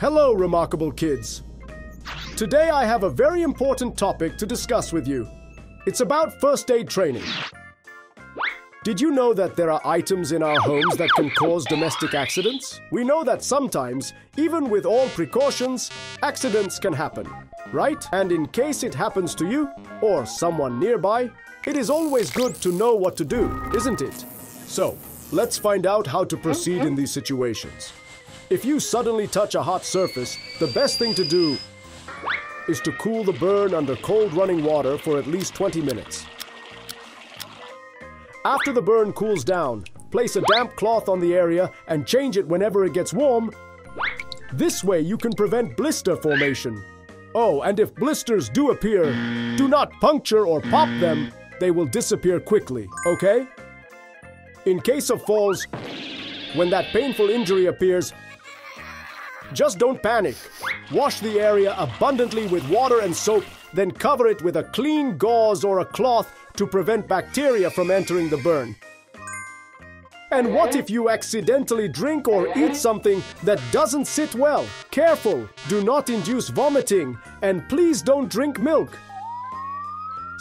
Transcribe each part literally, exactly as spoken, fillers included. Hello, remarkable kids. Today I have a very important topic to discuss with you. It's about first aid training. Did you know that there are items in our homes that can cause domestic accidents? We know that sometimes, even with all precautions, accidents can happen, right? And in case it happens to you or someone nearby, it is always good to know what to do, isn't it? So, let's find out how to proceed in these situations. If you suddenly touch a hot surface, the best thing to do is to cool the burn under cold running water for at least twenty minutes. After the burn cools down, place a damp cloth on the area and change it whenever it gets warm. This way you can prevent blister formation. Oh, and if blisters do appear, do not puncture or pop them. They will disappear quickly, okay? In case of falls, when that painful injury appears, just don't panic. Wash the area abundantly with water and soap, then cover it with a clean gauze or a cloth to prevent bacteria from entering the burn. And what if you accidentally drink or eat something that doesn't sit well? Careful, do not induce vomiting, and please don't drink milk.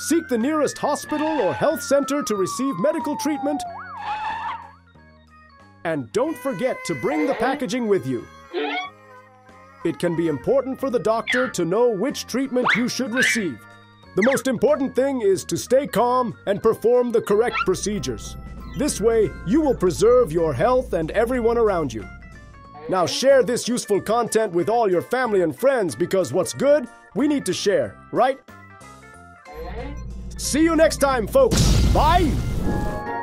Seek the nearest hospital or health center to receive medical treatment. And don't forget to bring the packaging with you. It can be important for the doctor to know which treatment you should receive. The most important thing is to stay calm and perform the correct procedures. This way, you will preserve your health and everyone around you. Now share this useful content with all your family and friends, because what's good, we need to share, right? See you next time, folks. Bye!